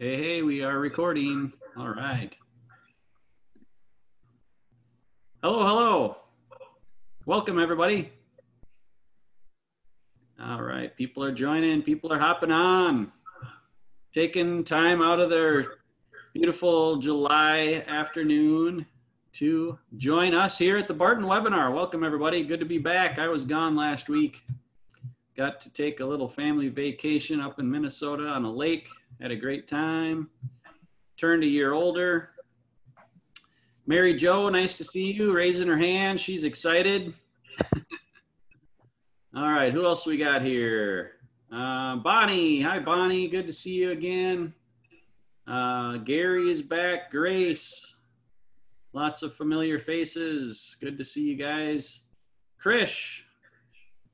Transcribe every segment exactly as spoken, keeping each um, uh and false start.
Hey, hey, we are recording. All right. Hello, hello. Welcome, everybody. All right, people are joining, people are hopping on, taking time out of their beautiful July afternoon to join us here at the Barton webinar. Welcome, everybody. Good to be back. I was gone last week. Got to take a little family vacation up in Minnesota on a lake. Had a great time. Turned a year older. Mary Jo, nice to see you. Raising her hand. She's excited. All right. Who else we got here? Uh, Bonnie. Hi, Bonnie. Good to see you again. Uh, Gary is back. Grace. Lots of familiar faces. Good to see you guys. Krish.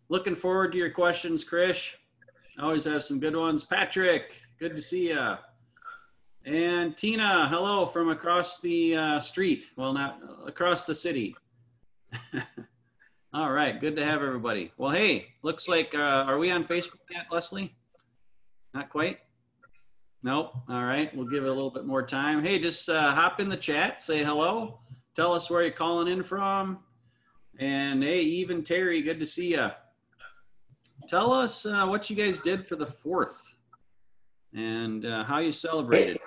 Looking forward to your questions, Krish. Always have some good ones. Patrick, good to see you. And Tina, hello from across the uh, street. Well, not uh, across the city. All right, good to have everybody. Well, hey, looks like, uh, are we on Facebook yet, Leslie? Not quite? Nope, all right, we'll give it a little bit more time. Hey, just uh, hop in the chat, say hello. Tell us where you're calling in from. And hey, even Terry, good to see you. Tell us uh, what you guys did for the fourth and uh, how you celebrated.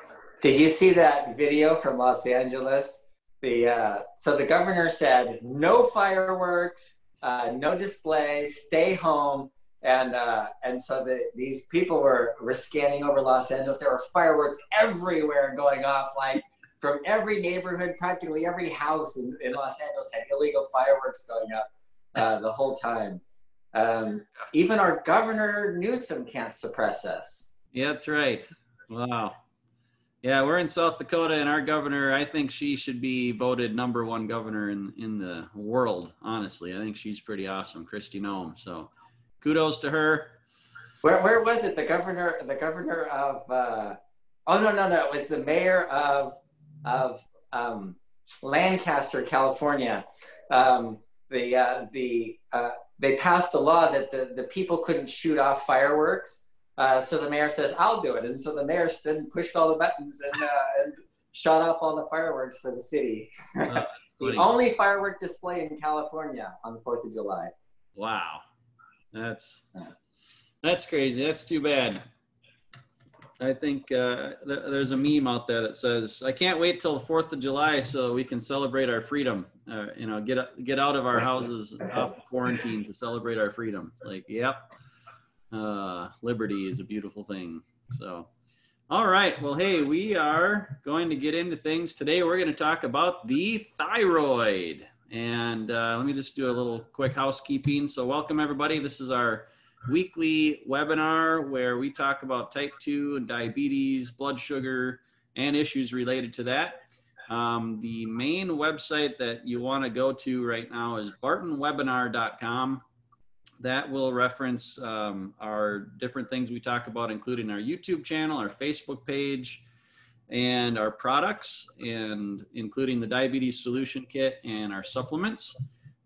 Did you see that video from Los Angeles? The uh, so the governor said, no fireworks, uh, no display, stay home. And uh, and so the, these people were, were scanning over Los Angeles. There were fireworks everywhere going off, like from every neighborhood. Practically every house in, in Los Angeles had illegal fireworks going up uh, the whole time. Um, even our Governor Newsom can't suppress us. Yeah, that's right. Wow. Yeah, we're in South Dakota, and our governor, I think she should be voted number one governor in, in the world, honestly. I think she's pretty awesome, Christy Noem. So kudos to her. Where, where was it? The governor, the governor of, uh, oh, no, no, no. It was the mayor of, of um, Lancaster, California. Um, the, uh, the, uh, They passed a law that the, the people couldn't shoot off fireworks. Uh, so the mayor says, I'll do it. And so the mayor stood and pushed all the buttons and, uh, and shot off all the fireworks for the city. Uh, the only firework display in California on the fourth of July. Wow. That's, that's crazy. That's too bad. I think uh, th there's a meme out there that says, I can't wait till the fourth of July so we can celebrate our freedom. Uh, you know, get, get out of our houses, off quarantine to celebrate our freedom. Like, yep, uh, liberty is a beautiful thing. So, all right. Well, hey, we are going to get into things today. We're going to talk about the thyroid. And uh, let me just do a little quick housekeeping. So welcome, everybody. This is our weekly webinar where we talk about type two and diabetes, blood sugar, and issues related to that. Um, the main website that you want to go to right now is barton webinar dot com. That will reference um, our different things we talk about, including our YouTube channel, our Facebook page, and our products, and including the diabetes solution kit and our supplements.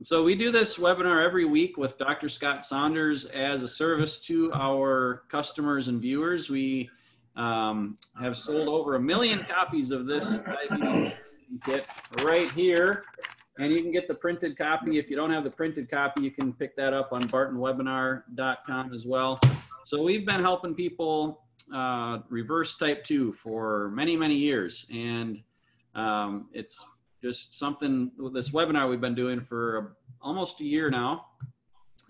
So we do this webinar every week with Doctor Scott Saunders as a service to our customers and viewers. We um, have sold over a million copies of this diabetes kit right here. And you can get the printed copy. If you don't have the printed copy, you can pick that up on barton webinar dot com as well. So we've been helping people uh, reverse type two for many, many years. And um, it's just something, this webinar we've been doing for a, almost a year now.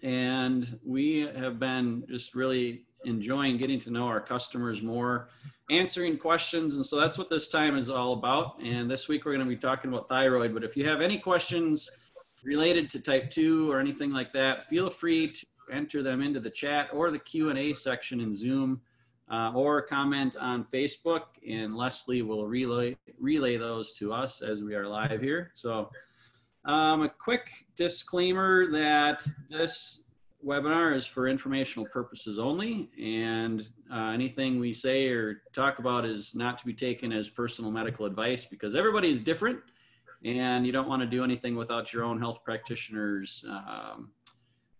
And we have been just really enjoying getting to know our customers more, answering questions. And so that's what this time is all about. And this week we're gonna be talking about thyroid, but if you have any questions related to type two or anything like that, feel free to enter them into the chat or the Q and A section in Zoom. Uh, or comment on Facebook, and Leslie will relay, relay those to us as we are live here. So um, a quick disclaimer that this webinar is for informational purposes only, and uh, anything we say or talk about is not to be taken as personal medical advice, because everybody is different, and you don't want to do anything without your own health practitioner's um,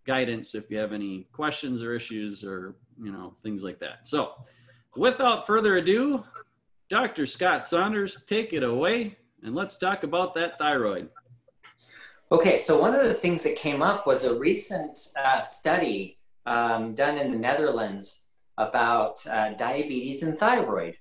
guidance if you have any questions or issues or, you know, things like that. So without further ado, Doctor Scott Saunders, take it away, and let's talk about that thyroid. Okay, so one of the things that came up was a recent uh, study um, done in the Netherlands about uh, diabetes and thyroid.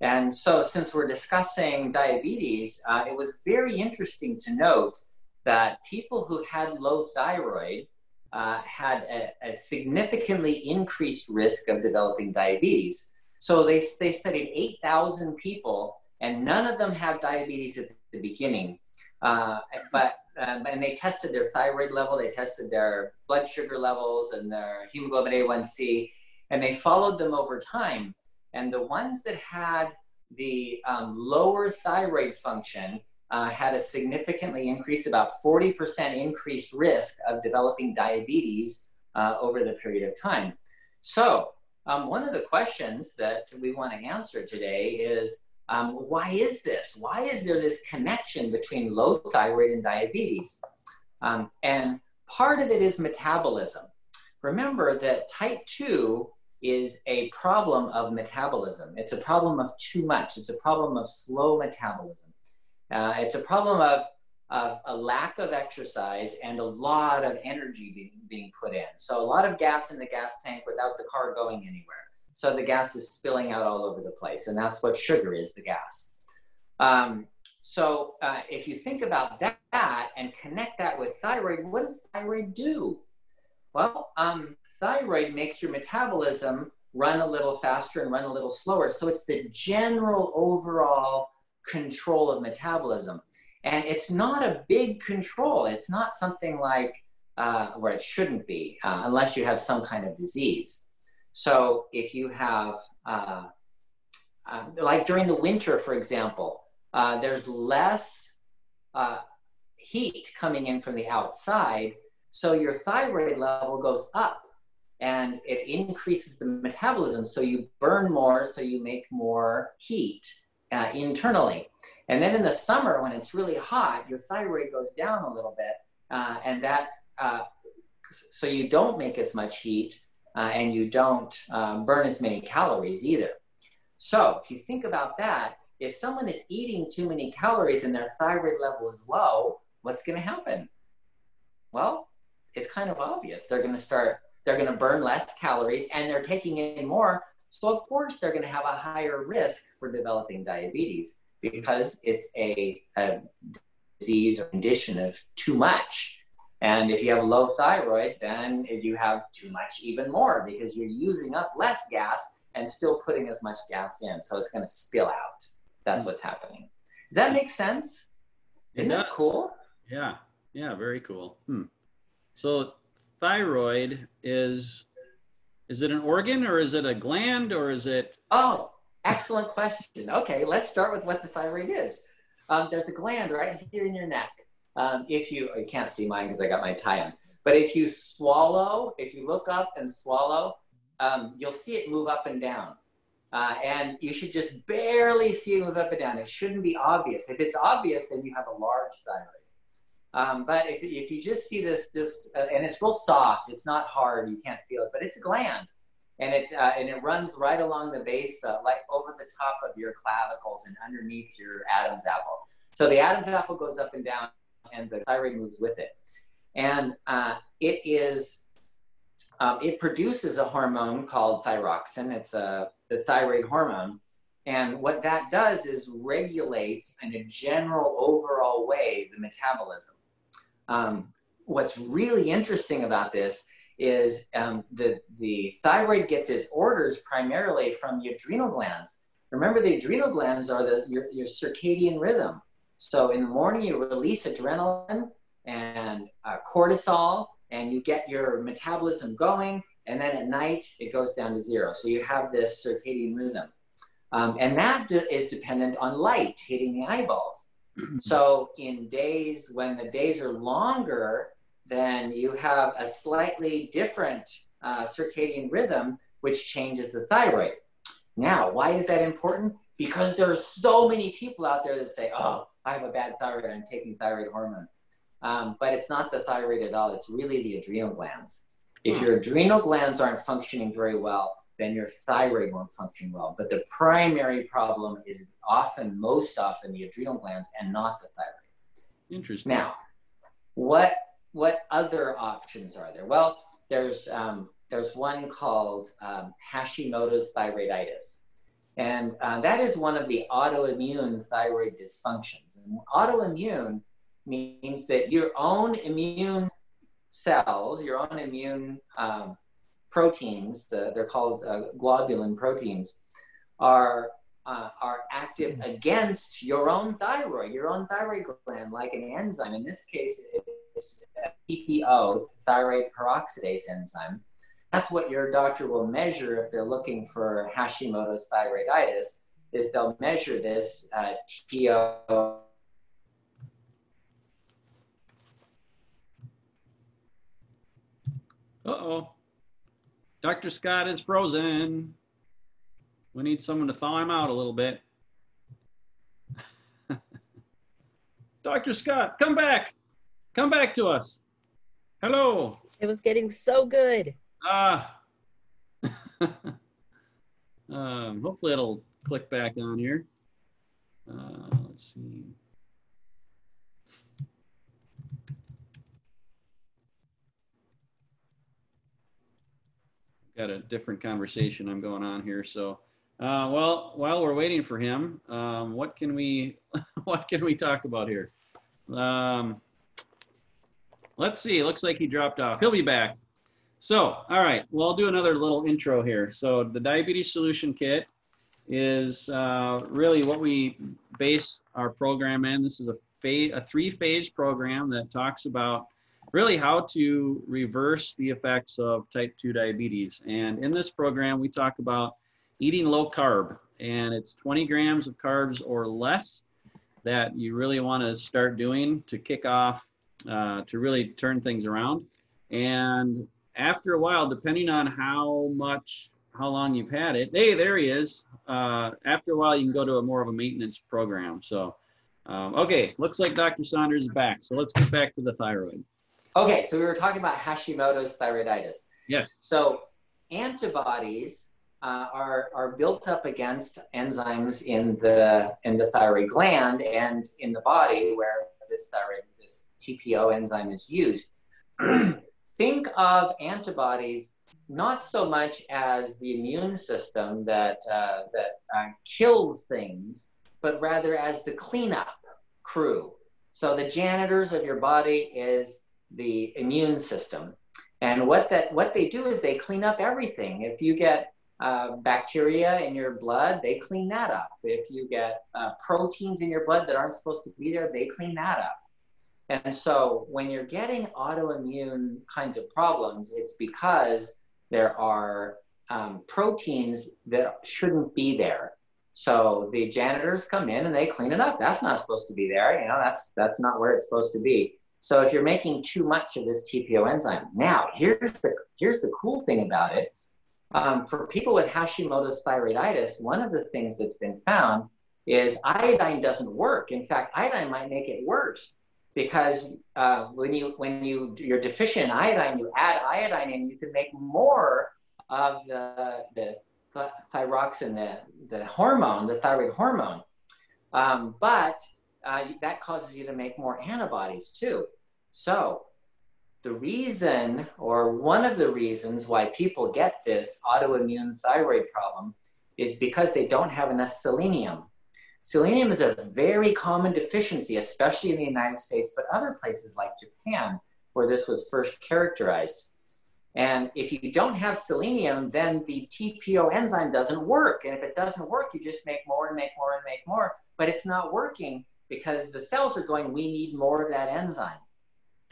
And so since we're discussing diabetes, uh, it was very interesting to note that people who had low thyroid uh, had a, a significantly increased risk of developing diabetes. So they, they studied eight thousand people, and none of them have diabetes at the beginning. Uh, but, um, and they tested their thyroid level, they tested their blood sugar levels and their hemoglobin A one C, and they followed them over time. And the ones that had the um, lower thyroid function uh, had a significantly increased, about forty percent increased risk of developing diabetes uh, over the period of time. So um, one of the questions that we want to answer today is, um, why is this? Why is there this connection between low thyroid and diabetes? Um, and part of it is metabolism. Remember that type two is a problem of metabolism. It's a problem of too much. It's a problem of slow metabolism. Uh, it's a problem of, of a lack of exercise and a lot of energy being, being put in. So a lot of gas in the gas tank without the car going anywhere. So the gas is spilling out all over the place, and that's what sugar is, the gas. Um, so uh, if you think about that and connect that with thyroid, what does thyroid do? Well, um, thyroid makes your metabolism run a little faster and run a little slower. So it's the general overall control of metabolism. And it's not a big control. It's not something like uh, where it shouldn't be, uh, unless you have some kind of disease. So if you have, uh, uh, like during the winter, for example, uh, there's less uh, heat coming in from the outside. So your thyroid level goes up, and it increases the metabolism. So you burn more, so you make more heat uh, internally. And then in the summer, when it's really hot, your thyroid goes down a little bit, uh, and that uh, so you don't make as much heat, uh, and you don't um, burn as many calories either. So if you think about that, if someone is eating too many calories and their thyroid level is low, what's going to happen? Well, it's kind of obvious. They're going to start, they're going to burn less calories, and they're taking in more. So of course they're going to have a higher risk for developing diabetes, because it's a, a disease or condition of too much. And if you have low thyroid, then if you have too much, even more, because you're using up less gas and still putting as much gas in. So it's going to spill out. That's what's happening. Does that make sense? Isn't that cool? Yeah. Yeah. Very cool. Hmm. So thyroid is, is it an organ, or is it a gland, or is it? Oh, excellent question. Okay, let's start with what the thyroid is. Um, there's a gland right here in your neck. Um, if you, you can't see mine because I got my tie on, but if you swallow, if you look up and swallow, um, you'll see it move up and down. Uh, and you should just barely see it move up and down. It shouldn't be obvious. If it's obvious, then you have a large thyroid. Um, but if, if you just see this, this uh, and it's real soft, it's not hard, you can't feel it, but it's a gland. And it, uh, and it runs right along the base, uh, like over the top of your clavicles and underneath your Adam's apple. So the Adam's apple goes up and down, and the thyroid moves with it. And uh, it is, um, it produces a hormone called thyroxine. It's a, the thyroid hormone. And what that does is regulates, in a general overall way, the metabolism. Um, what's really interesting about this is um, the, the thyroid gets its orders primarily from the adrenal glands. Remember, the adrenal glands are the, your, your circadian rhythm. So in the morning, you release adrenaline and uh, cortisol, and you get your metabolism going, and then at night, it goes down to zero. So you have this circadian rhythm. Um, and that de- is dependent on light hitting the eyeballs. So in days when the days are longer, then you have a slightly different uh, circadian rhythm, which changes the thyroid. Now, why is that important? Because there are so many people out there that say, oh, I have a bad thyroid, I'm taking thyroid hormone. Um, but it's not the thyroid at all. It's really the adrenal glands. If your adrenal glands aren't functioning very well, then your thyroid won't function well. But the primary problem is often, most often, the adrenal glands and not the thyroid. Interesting. Now, what what other options are there? Well, there's um, there's one called um, Hashimoto's thyroiditis, and uh, that is one of the autoimmune thyroid dysfunctions. And autoimmune means that your own immune cells, your own immune um, proteins, the, they're called uh, globulin proteins, are Uh, are active against your own thyroid, your own thyroid gland, like an enzyme. In this case, it's T P O, thyroid peroxidase enzyme. That's what your doctor will measure if they're looking for Hashimoto's thyroiditis, is they'll measure this uh, T P O. Uh-oh. Doctor Scott is frozen. We need someone to thaw him out a little bit. Doctor Scott, come back. Come back to us. Hello. It was getting so good. Ah. Uh, um, hopefully it'll click back on here. Uh, let's see. Got a different conversation I'm going on here, so. Uh, well, while we're waiting for him, um, what can we what can we talk about here? Um, let's see. It looks like he dropped off. He'll be back. So, all right. Well, I'll do another little intro here. So, the Diabetes Solution Kit is uh, really what we base our program in. This is a a three-phase program that talks about really how to reverse the effects of type two diabetes. And in this program, we talk about eating low carb, and it's twenty grams of carbs or less that you really want to start doing to kick off, uh, to really turn things around. And after a while, depending on how much, how long you've had it, hey, there he is. Uh, after a while, you can go to a more of a maintenance program. So, um, okay, looks like Doctor Saunders is back. So let's get back to the thyroid. Okay, so we were talking about Hashimoto's thyroiditis. Yes. So antibodies Uh, are, are built up against enzymes in the, in the thyroid gland and in the body where this thyroid, this T P O enzyme is used. Think of antibodies not so much as the immune system that, uh, that uh, kills things, but rather as the cleanup crew. So the janitors of your body is the immune system. And what, that, what they do is they clean up everything. If you get Uh, bacteria in your blood, they clean that up. If you get uh, proteins in your blood that aren't supposed to be there, they clean that up. And so when you're getting autoimmune kinds of problems, it's because there are um, proteins that shouldn't be there. So the janitors come in and they clean it up. That's not supposed to be there. You know, that's, that's not where it's supposed to be. So if you're making too much of this T P O enzyme, now here's the, here's the cool thing about it. Um, for people with Hashimoto's thyroiditis, one of the things that's been found is iodine doesn't work. In fact, iodine might make it worse because uh, when, you, when you, you're deficient in iodine, you add iodine and you can make more of the, the th thyroxin, the, the hormone, the thyroid hormone. Um, but uh, that causes you to make more antibodies too. So the reason, or one of the reasons why people get this autoimmune thyroid problem is because they don't have enough selenium. Selenium is a very common deficiency, especially in the United States, but other places like Japan, where this was first characterized. And if you don't have selenium, then the T P O enzyme doesn't work. And if it doesn't work, you just make more and make more and make more, but it's not working because the cells are going, we need more of that enzyme.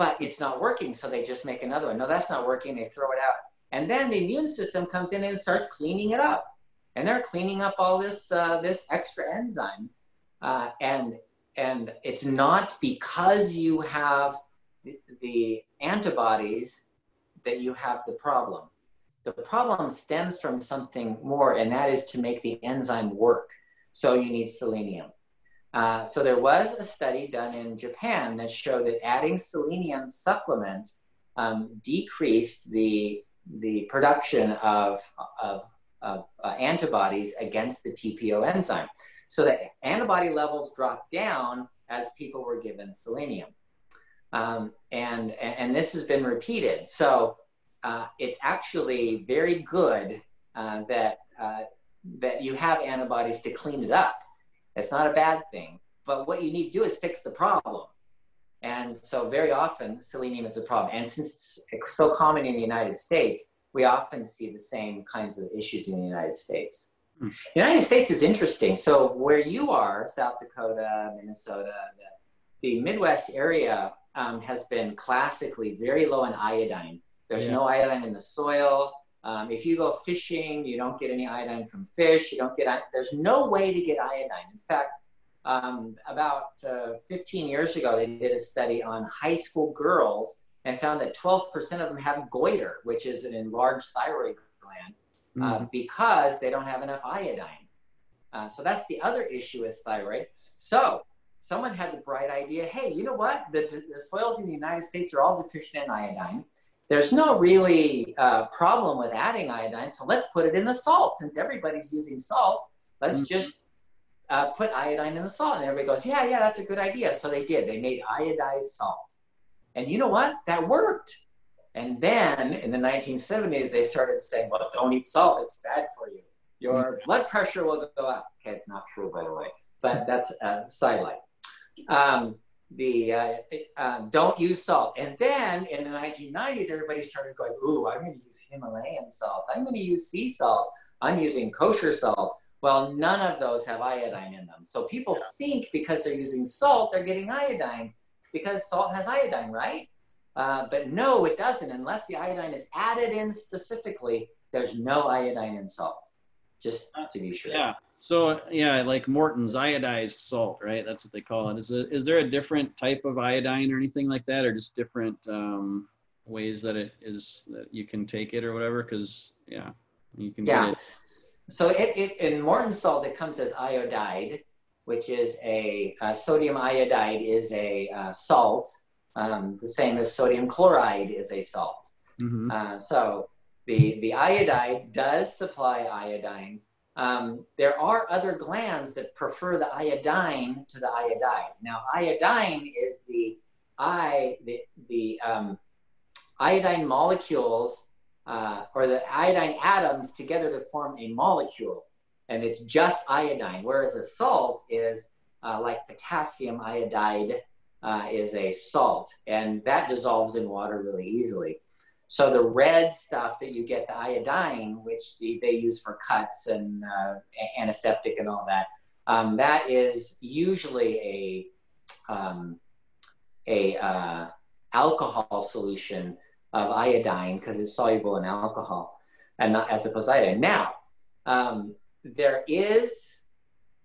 But it's not working, so they just make another one. No, that's not working, they throw it out. And then the immune system comes in and starts cleaning it up. And they're cleaning up all this, uh, this extra enzyme. Uh, and, and it's not because you have the, the antibodies that you have the problem. The problem stems from something more, and that is to make the enzyme work. So you need selenium. Uh, so there was a study done in Japan that showed that adding selenium supplement um, decreased the, the production of, of, uh, uh, antibodies against the T P O enzyme. So the antibody levels dropped down as people were given selenium. Um, and, and this has been repeated. So uh, it's actually very good uh, that, uh, that you have antibodies to clean it up. It's not a bad thing, but what you need to do is fix the problem. And so very often selenium is a problem. And since it's so common in the United States, we often see the same kinds of issues in the United States. Mm. The United States is interesting. So where you are, South Dakota, Minnesota, the, the Midwest area um, has been classically very low in iodine. There's yeah. no iodine in the soil. Um, if you go fishing, you don't get any iodine from fish. You don't get, there's no way to get iodine. In fact, Um, about uh, fifteen years ago, they did a study on high school girls and found that twelve percent of them have goiter, which is an enlarged thyroid gland, uh, mm-hmm. because they don't have enough iodine. Uh, so that's the other issue with thyroid. So someone had the bright idea, hey, you know what? The, the soils in the United States are all deficient in iodine. There's no really uh, problem with adding iodine, so let's put it in the salt. Since everybody's using salt, let's mm-hmm. just Uh, put iodine in the salt. And everybody goes, yeah, yeah, that's a good idea. So they did. They made iodized salt. And you know what? That worked. And then in the nineteen seventies, they started saying, well, don't eat salt. It's bad for you. Your blood pressure will go up. Okay, it's not true, by the way. But that's a sidelight. Um, the, uh, uh, don't use salt. And then in the nineteen nineties, everybody started going, ooh, I'm going to use Himalayan salt. I'm going to use sea salt. I'm using kosher salt. Well, none of those have iodine in them. So people think because they're using salt, they're getting iodine because salt has iodine, right? Uh, but no, it doesn't. Unless the iodine is added in specifically, there's no iodine in salt, just to be sure. Yeah, so yeah, like Morton's iodized salt, right? That's what they call it. Is, it, is there a different type of iodine or anything like that, or just different um, ways that it is, that you can take it or whatever? Because yeah, you can yeah. get it. So it, it, in Morton salt, it comes as iodide, which is a, uh, sodium iodide is a uh, salt, um, the same as sodium chloride is a salt. Mm-hmm. uh, so the, the iodide does supply iodine. Um, there are other glands that prefer the iodine to the iodide. Now iodine is the, I, the, the um, iodine molecules Uh, or the iodine atoms together to form a molecule, and it's just iodine, whereas a salt is uh, like potassium iodide uh, is a salt, and that dissolves in water really easily. So the red stuff that you get, the iodine, which the, they use for cuts and uh, antiseptic and all that, um, that is usually a, um, a uh, alcohol solution of iodine because it's soluble in alcohol and not as opposed to iodine. Now, um, there is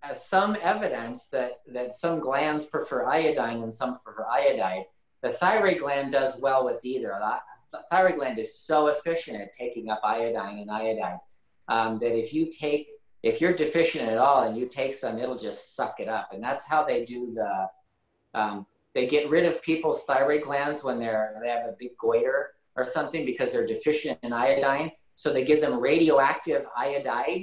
uh, some evidence that, that some glands prefer iodine and some prefer iodide. The thyroid gland does well with either. The thyroid gland is so efficient at taking up iodine and iodide um, that if you take, if you're deficient at all and you take some, it'll just suck it up. And that's how they do the, um, they get rid of people's thyroid glands when they're, they have a big goiter or something because they're deficient in iodine. So they give them radioactive iodide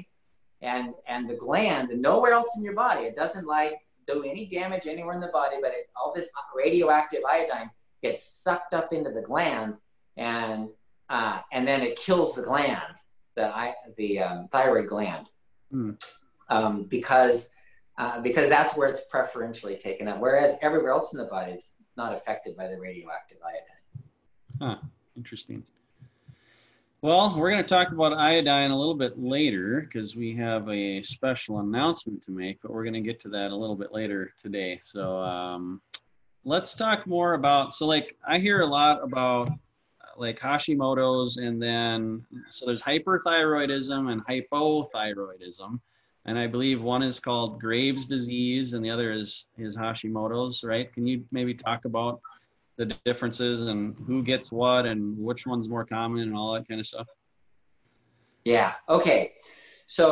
and, and the gland, nowhere else in your body. It doesn't like do any damage anywhere in the body, but it, all this radioactive iodine gets sucked up into the gland and, uh, and then it kills the gland, the, the um, thyroid gland. Mm. Um, because, uh, because that's where it's preferentially taken up. Whereas everywhere else in the body is not affected by the radioactive iodine. Huh. Interesting. Well, we're going to talk about iodine a little bit later because we have a special announcement to make, but we're going to get to that a little bit later today. So um, let's talk more about, so like I hear a lot about like Hashimoto's and then, so there's hyperthyroidism and hypothyroidism. And I believe one is called Graves' disease and the other is, is Hashimoto's, right? Can you maybe talk about the differences and who gets what and which one's more common and all that kind of stuff? Yeah, okay. So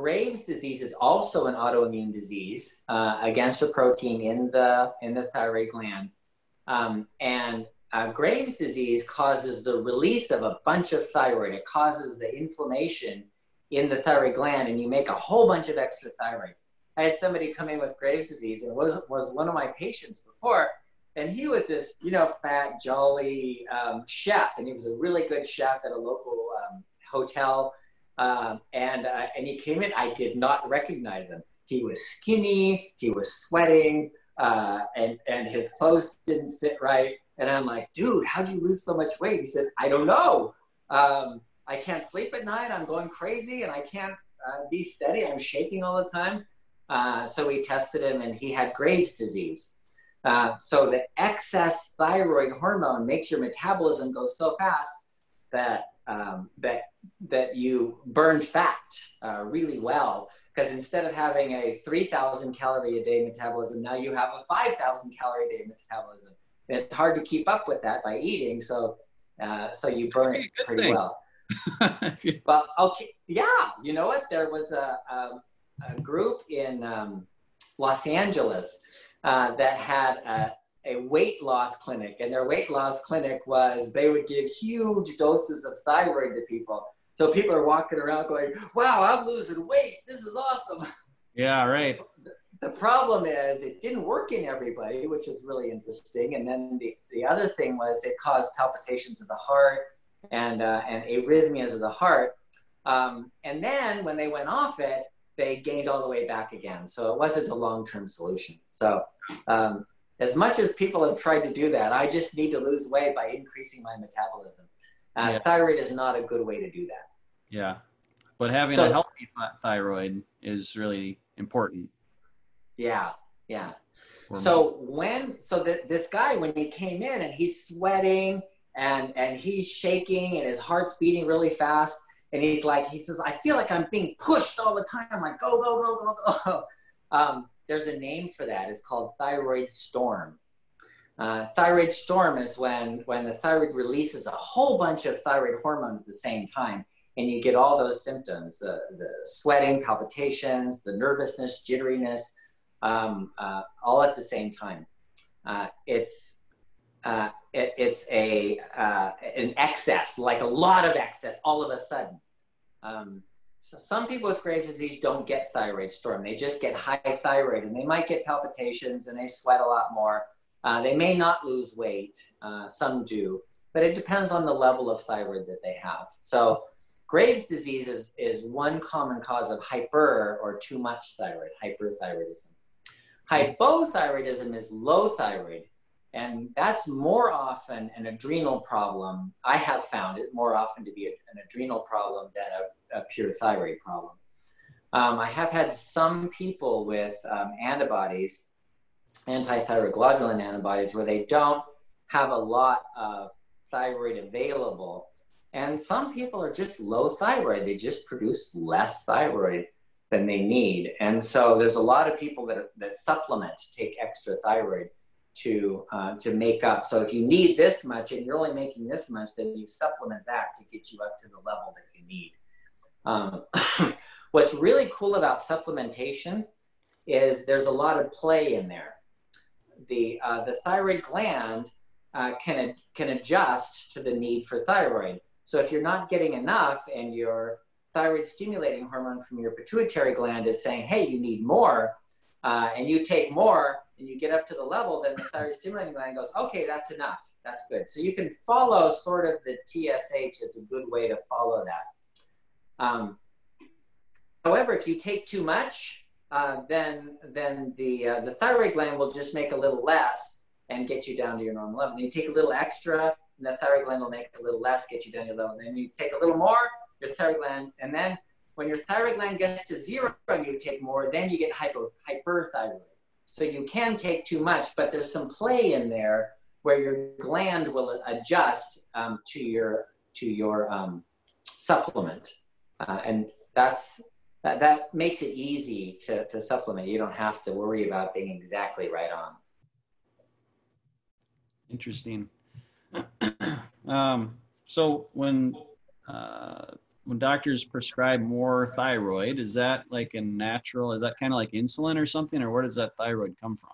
Graves' disease is also an autoimmune disease uh, against a protein in the, in the thyroid gland. Um, and uh, Graves' disease causes the release of a bunch of thyroid. It causes the inflammation in the thyroid gland, and you make a whole bunch of extra thyroid. I had somebody come in with Graves' disease, and was, was one of my patients before, and he was this, you know, fat, jolly um, chef, and he was a really good chef at a local um, hotel, um, and, uh, and he came in, I did not recognize him. He was skinny, he was sweating, uh, and, and his clothes didn't fit right, and I'm like, dude, how'd you lose so much weight? He said, I don't know. Um, I can't sleep at night, I'm going crazy, and I can't uh, be steady, I'm shaking all the time. Uh, so we tested him, and he had Graves' disease. Uh, so the excess thyroid hormone makes your metabolism go so fast that, um, that, that you burn fat uh, really well, because instead of having a three thousand calorie a day metabolism, now you have a five thousand calorie a day metabolism. And it's hard to keep up with that by eating, so, uh, so you burn it pretty thing. well. Well, okay, yeah, you know what? There was a, a, a group in um, Los Angeles uh, that had a, a weight loss clinic, and their weight loss clinic was they would give huge doses of thyroid to people. So people are walking around going, wow, I'm losing weight. This is awesome. Yeah, right. The problem is it didn't work in everybody, which was really interesting. And then the, the other thing was it caused palpitations of the heart and, uh, and arrhythmias of the heart. Um, and then when they went off it, they gained all the way back again. So it wasn't a long-term solution. So um, as much as people have tried to do that, I just need to lose weight by increasing my metabolism. Uh, yeah. Thyroid is not a good way to do that. Yeah. But having so, a healthy thyroid is really important. Yeah. Yeah. Hormones. So when, so the, this guy, when he came in and he's sweating and, and he's shaking and his heart's beating really fast. And he's like, he says, I feel like I'm being pushed all the time. I'm like, go, go, go, go, go. Um, there's a name for that. It's called thyroid storm. Uh, thyroid storm is when, when the thyroid releases a whole bunch of thyroid hormone at the same time. And you get all those symptoms, the, the sweating, palpitations, the nervousness, jitteriness, um, uh, all at the same time. Uh, it's... Uh, it, it's a, uh, an excess, like a lot of excess all of a sudden. Um, so some people with Graves' disease don't get thyroid storm. They just get high thyroid, and they might get palpitations, and they sweat a lot more. Uh, they may not lose weight. Uh, some do, but it depends on the level of thyroid that they have. So Graves' disease is, is one common cause of hyper or too much thyroid, hyperthyroidism. Hypothyroidism is low thyroid. And that's more often an adrenal problem. I have found it more often to be a, an adrenal problem than a, a pure thyroid problem. Um, I have had some people with um, antibodies, anti-thyroglobulin antibodies, where they don't have a lot of thyroid available. And some people are just low thyroid. They just produce less thyroid than they need. And so there's a lot of people that, are, that supplement, take extra thyroid to, uh, to make up. So if you need this much and you're only making this much, then you supplement that to get you up to the level that you need. Um, what's really cool about supplementation is there's a lot of play in there. The, uh, the thyroid gland uh, can, can adjust to the need for thyroid. So if you're not getting enough and your thyroid stimulating hormone from your pituitary gland is saying, hey, you need more, uh, and you take more, and you get up to the level, then the thyroid stimulating gland goes, okay, that's enough, that's good. So you can follow sort of the T S H is a good way to follow that. Um, however, if you take too much, uh, then, then the, uh, the thyroid gland will just make a little less and get you down to your normal level. And you take a little extra, and the thyroid gland will make a little less, get you down to your level. And then you take a little more, your thyroid gland, and then when your thyroid gland gets to zero and you take more, then you get hypo, hyperthyroid. So you can take too much, but there's some play in there where your gland will adjust um, to your to your um, supplement, uh, and that's that, that makes it easy to, to supplement. You don't have to worry about being exactly right on. Interesting. um, so when uh, when doctors prescribe more thyroid, is that like a natural, is that kind of like insulin or something, or where does that thyroid come from?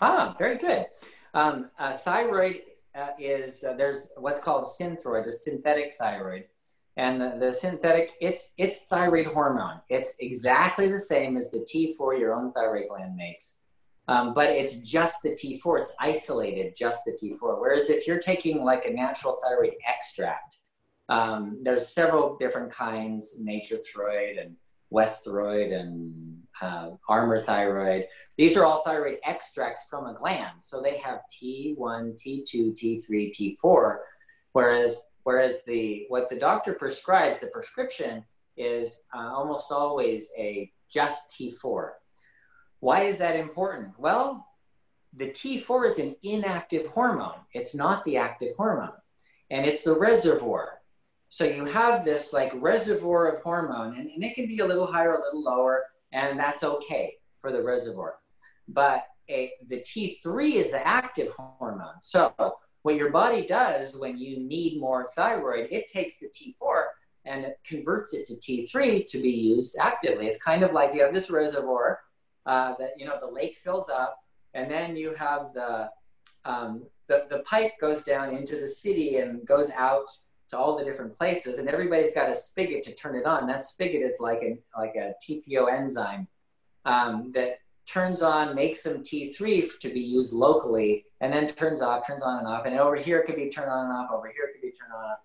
Ah, very good. Um, uh, thyroid uh, is, uh, there's what's called synthroid or synthetic thyroid. And the, the synthetic, it's, it's thyroid hormone. It's exactly the same as the T four your own thyroid gland makes, um, but it's just the T four. It's isolated, just the T four. Whereas if you're taking like a natural thyroid extract, um, there's several different kinds, Nature Throid and West Throid and uh, Armor Thyroid. These are all thyroid extracts from a gland. So they have T one, T two, T three, T four, whereas Whereas the, what the doctor prescribes, the prescription is uh, almost always a just T four. Why is that important? Well, the T four is an inactive hormone. It's not the active hormone, and it's the reservoir. So you have this like reservoir of hormone, and, and it can be a little higher, a little lower, and that's okay for the reservoir. But a, the T three is the active hormone. So what your body does when you need more thyroid, it takes the T four and it converts it to T three to be used actively. It's kind of like you have this reservoir uh, that, you know, the lake fills up, and then you have the, um, the, the pipe goes down into the city and goes out to all the different places, and everybody's got a spigot to turn it on. That spigot is like a, like a T P O enzyme um, that turns on, makes some T three to be used locally, and then turns off, turns on and off. And over here it could be turned on and off, over here it could be turned on and off.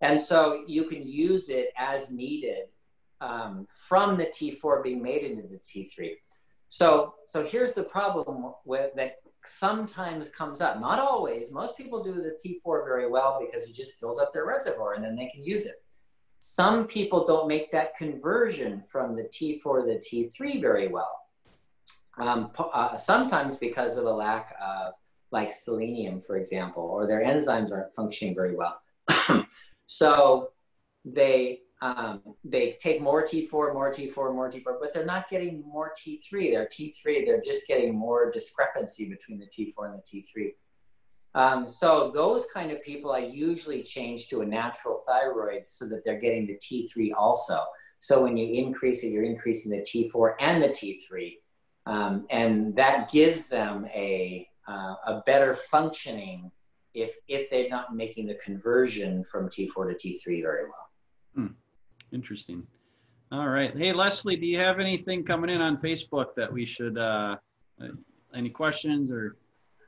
And so you can use it as needed um, from the T four being made into the T three. So, so here's the problem with, that sometimes comes up, not always. Most people do the T four very well because it just fills up their reservoir and then they can use it. Some people don't make that conversion from the T four to the T three very well. Um, uh, sometimes because of a lack of like selenium, for example, or their enzymes aren't functioning very well. So they, um, they take more T four, more T four, more T four, but they're not getting more T three. They're T three, they're just getting more discrepancy between the T four and the T three. Um, so those kind of people I usually change to a natural thyroid so that they're getting the T three also. So when you increase it, you're increasing the T four and the T three. Um, and that gives them a, uh, a better functioning if, if they're not making the conversion from T four to T three very well. Hmm. Interesting. All right. Hey, Leslie, do you have anything coming in on Facebook that we should, uh, uh, any questions or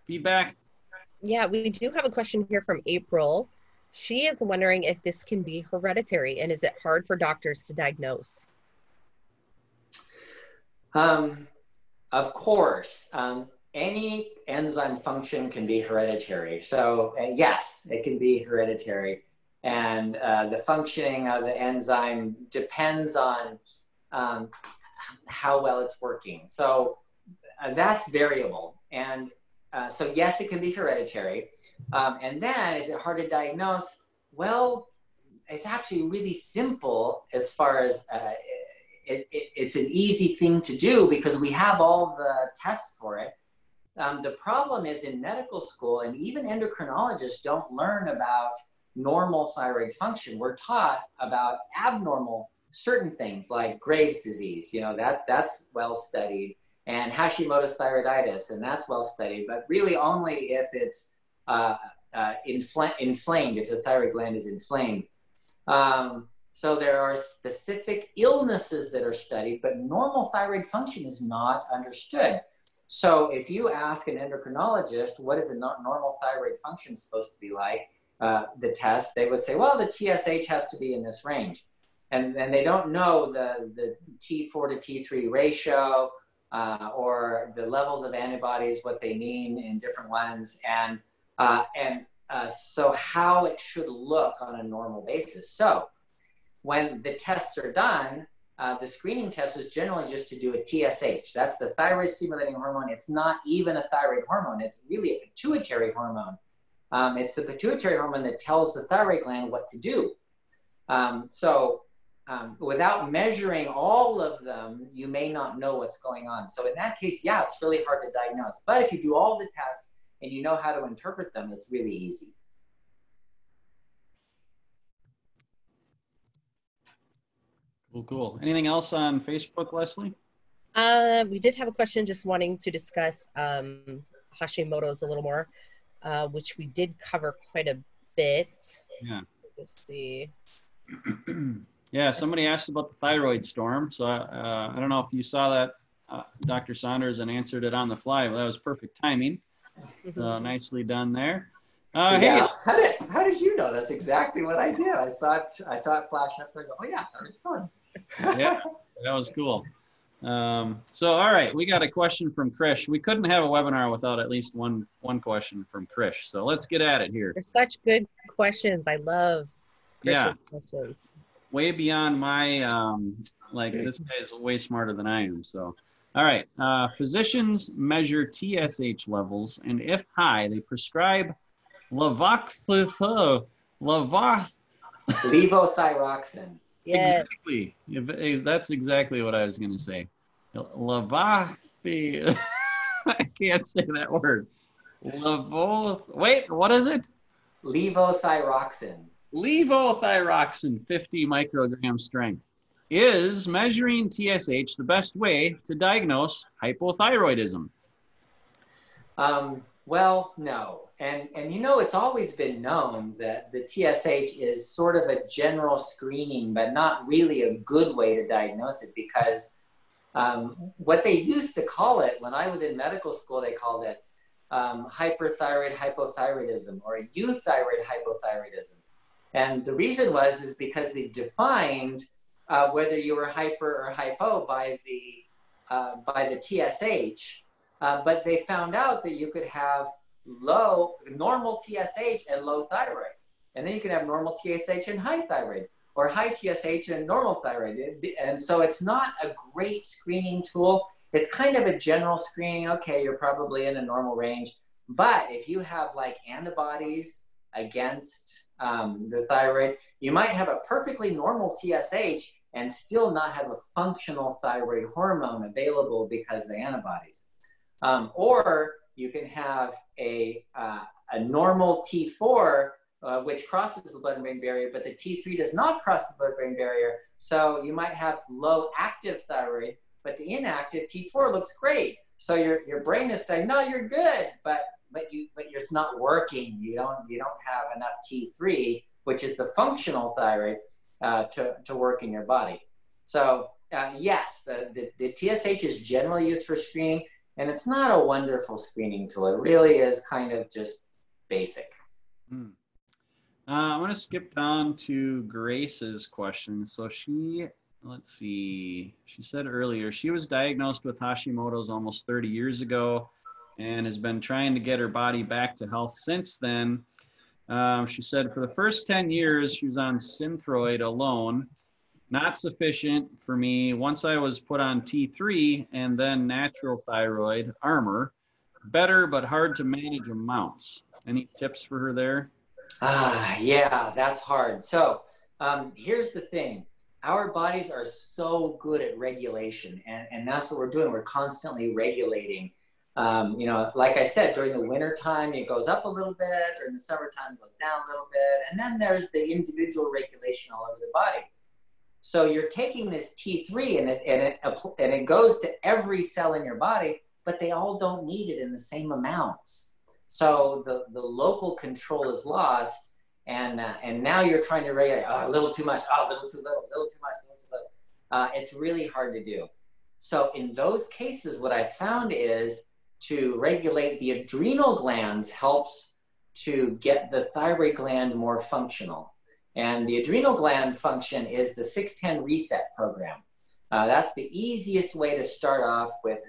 feedback? Yeah, we do have a question here from April. She is wondering if this can be hereditary, and is it hard for doctors to diagnose? Um, Of course, um, any enzyme function can be hereditary. So uh, yes, it can be hereditary. And uh, the functioning of the enzyme depends on um, how well it's working. So uh, that's variable. And uh, so yes, it can be hereditary. Um, and then is it hard to diagnose? Well, it's actually really simple as far as uh, It, it, it's an easy thing to do because we have all the tests for it. Um, the problem is in medical school, and even endocrinologists don't learn about normal thyroid function. We're taught about abnormal certain things like Graves' disease, you know, that, that's well studied, and Hashimoto's thyroiditis, and that's well studied, but really only if it's uh, uh, infl- inflamed, if the thyroid gland is inflamed. Um, So there are specific illnesses that are studied, but normal thyroid function is not understood. So if you ask an endocrinologist, what is a normal thyroid function supposed to be like, uh, the test, they would say, well, the T S H has to be in this range. And, and they don't know the, the T four to T three ratio uh, or the levels of antibodies, what they mean in different ones. And, uh, and uh, so how it should look on a normal basis. So when the tests are done, uh, the screening test is generally just to do a T S H. That's the thyroid stimulating hormone. It's not even a thyroid hormone. It's really a pituitary hormone. Um, it's the pituitary hormone that tells the thyroid gland what to do. Um, so um, without measuring all of them, you may not know what's going on. So in that case, yeah, it's really hard to diagnose. But if you do all the tests and you know how to interpret them, it's really easy. Well, cool. Anything else on Facebook, Leslie? Uh, we did have a question just wanting to discuss um, Hashimoto's a little more, uh, which we did cover quite a bit. Yeah. Let's see. Yeah, somebody asked about the thyroid storm. So uh, I don't know if you saw that, uh, Doctor Saunders, and answered it on the fly. Well, that was perfect timing. So nicely done there. Uh, yeah. Hey, how did how did you know? That's exactly what I did. I saw it. I saw it flash up there. Go, oh yeah, thyroid storm. Yeah, that was cool. Um, so all right, we got a question from Krish. We couldn't have a webinar without at least one one question from Krish. So let's get at it here. They're such good questions. I love Krish's yeah. questions. Way beyond my um, like. This guy is way smarter than I am. So. All right, uh, physicians measure T S H levels, and if high, they prescribe levothyroxine. Levothyroxine. Yes. Exactly. If, that's exactly what I was going to say. Levothy. I can't say that word. Levoth. Wait, what is it? Levothyroxine. Levothyroxine, fifty microgram strength. Is measuring T S H the best way to diagnose hypothyroidism? Um, well, no. And, and you know, it's always been known that the T S H is sort of a general screening, but not really a good way to diagnose it, because um, what they used to call it when I was in medical school, they called it um, hyperthyroid hypothyroidism or euthyroid hypothyroidism. And the reason was is because they defined Uh, whether you were hyper or hypo by the, uh, by the T S H. Uh, but they found out that you could have low, normal T S H and low thyroid. And then you can have normal T S H and high thyroid, or high T S H and normal thyroid. And so it's not a great screening tool. It's kind of a general screening. Okay, you're probably in a normal range. But if you have like antibodies against um, the thyroid, you might have a perfectly normal T S H and still not have a functional thyroid hormone available because of the antibodies. Um, or you can have a, uh, a normal T four, uh, which crosses the blood-brain barrier, but the T three does not cross the blood-brain barrier. So you might have low active thyroid, but the inactive T four looks great. So your, your brain is saying, no, you're good, but but you but it's not working. You don't you don't have enough T three, which is the functional thyroid, uh, to, to work in your body. So uh, yes, the, the, the T S H is generally used for screening, and it's not a wonderful screening tool. It really is kind of just basic. Mm. Uh, I want to skip down to Grace's question. So she, let's see, she said earlier, she was diagnosed with Hashimoto's almost thirty years ago, and has been trying to get her body back to health since then. Um, she said for the first ten years, she was on Synthroid alone, not sufficient for me. Once I was put on T three and then natural thyroid, Armor, better but hard to manage amounts. Any tips for her there? Ah, yeah, that's hard. So um, here's the thing. Our bodies are so good at regulation, and, and that's what we're doing. We're constantly regulating. Um, you know, like I said, during the winter time, it goes up a little bit, or in the summertime, it goes down a little bit. And then there's the individual regulation all over the body. So you're taking this T three and it, and it, and it goes to every cell in your body, but they all don't need it in the same amounts. So the, the local control is lost. And, uh, and now you're trying to regulate, oh, a little too much, oh, a little too little, a little too much, a little too little. Uh, it's really hard to do. So in those cases, what I found is, to regulate the adrenal glands helps to get the thyroid gland more functional. And the adrenal gland function is the six ten reset program. Uh, that's the easiest way to start off with,